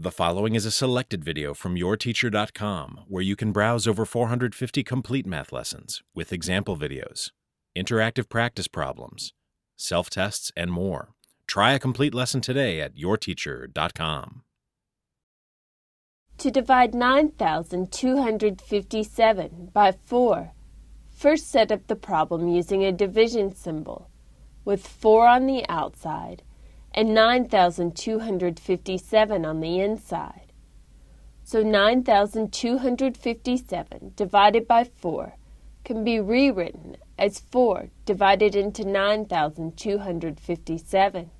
The following is a selected video from yourteacher.com, where you can browse over 450 complete math lessons with example videos, interactive practice problems, self-tests, and more. Try a complete lesson today at yourteacher.com. To divide 9,257 by 4, first set up the problem using a division symbol, with 4 on the outside and 9,257 on the inside. So 9,257 divided by 4 can be rewritten as 4 divided into 9,257.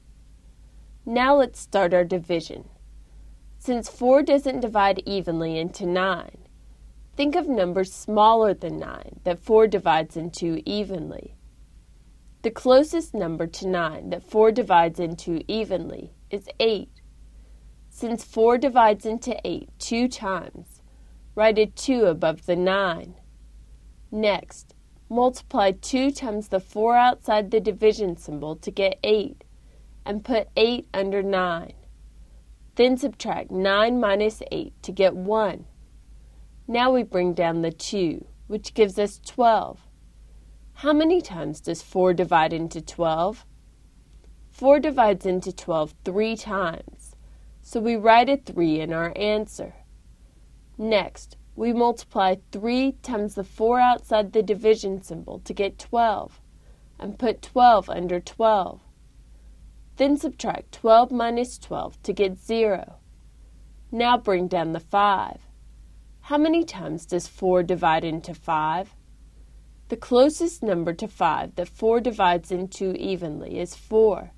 Now let's start our division. Since 4 doesn't divide evenly into 9, think of numbers smaller than 9 that 4 divides into evenly. The closest number to 9 that 4 divides into evenly is 8. Since 4 divides into 8 2 times, write a 2 above the 9. Next, multiply 2 times the 4 outside the division symbol to get 8, and put 8 under 9. Then subtract 9 minus 8 to get 1. Now we bring down the 2, which gives us 12. How many times does 4 divide into 12? 4 divides into 12 3 times, so we write a 3 in our answer. Next, we multiply 3 times the 4 outside the division symbol to get 12, and put 12 under 12. Then subtract 12 minus 12 to get 0. Now bring down the 5. How many times does 4 divide into 5? The closest number to 5 that 4 divides into evenly is 4.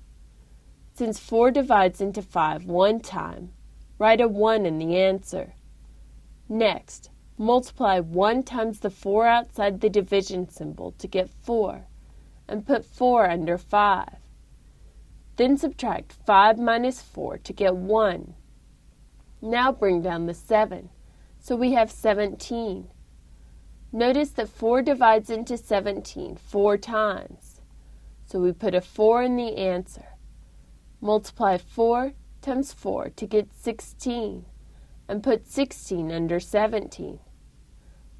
Since 4 divides into 5 1 time, write a 1 in the answer. Next, multiply 1 times the 4 outside the division symbol to get 4, and put 4 under 5. Then subtract 5 minus 4 to get 1. Now bring down the 7, so we have 17. Notice that 4 divides into 17 4 times, so we put a 4 in the answer. Multiply 4 times 4 to get 16, and put 16 under 17.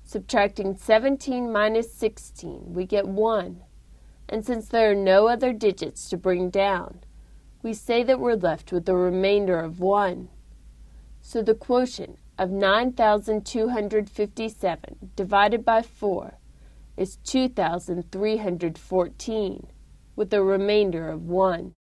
Subtracting 17 minus 16, we get 1, and since there are no other digits to bring down, we say that we're left with the remainder of 1. So the quotient of 9,257 divided by 4 is 2,314, with a remainder of 1.